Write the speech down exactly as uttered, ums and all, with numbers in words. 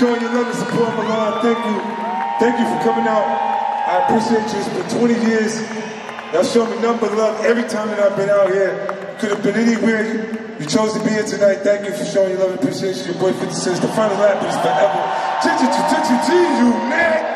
Showing your love and support, Milan. Thank you. Thank you for coming out. I appreciate you. It's been twenty years. Y'all showed me nothing but love every time that I've been out here. Could have been anywhere. You chose to be here tonight. Thank you for showing your love and appreciation. Your boy fifty Cent. The final lap is forever. Ch-ch-ch-ch-ch-ch, you man.